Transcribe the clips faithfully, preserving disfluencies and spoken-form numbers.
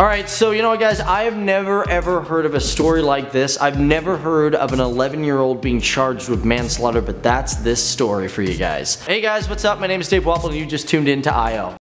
Alright, so you know what guys, I have never ever heard of a story like this. I've never heard of an eleven year old being charged with manslaughter, but that's this story for you guys. Hey guys, what's up? My name is Dave Walpole and you just tuned in to I O.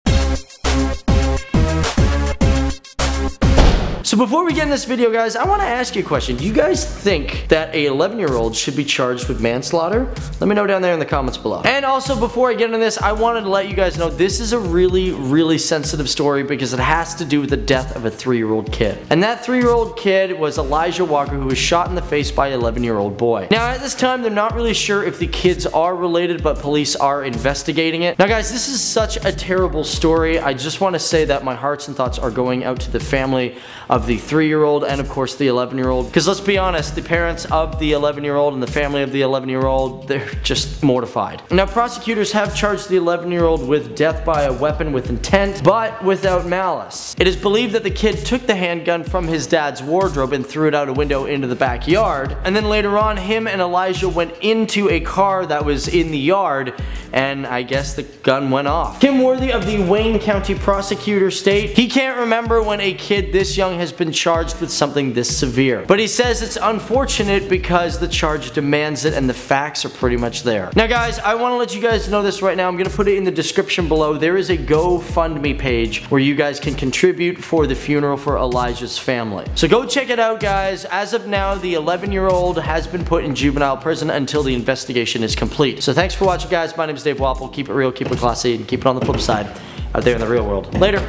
So before we get in this video guys, I want to ask you a question. Do you guys think that a eleven year old should be charged with manslaughter? Let me know down there in the comments below. And also before I get into this, I wanted to let you guys know this is a really, really sensitive story because it has to do with the death of a three year old kid. And that three year old kid was Elijah Walker, who was shot in the face by an eleven year old boy. Now at this time, they're not really sure if the kids are related, but police are investigating it. Now guys, this is such a terrible story. I just want to say that my hearts and thoughts are going out to the family of Of the three year old and of course the eleven year old, because let's be honest, the parents of the eleven year old and the family of the eleven year old, they're just mortified. Now prosecutors have charged the eleven year old with death by a weapon with intent but without malice. It is believed that the kid took the handgun from his dad's wardrobe and threw it out a window into the backyard, and then later on him and Elijah went into a car that was in the yard and I guess the gun went off. Kim Worthy of the Wayne County Prosecutor state he can't remember when a kid this young has been charged with something this severe, but he says it's unfortunate because the charge demands it and the facts are pretty much there. Now guys, I want to let you guys know this right now. I'm gonna put it in the description below. There is a GoFundMe page where you guys can contribute for the funeral for Elijah's family, so go check it out guys. As of now, the eleven year old has been put in juvenile prison until the investigation is complete. So thanks for watching guys. My name is Dave Walpole. Keep it real, keep it classy, and keep it on the flip side out there in the real world. Later.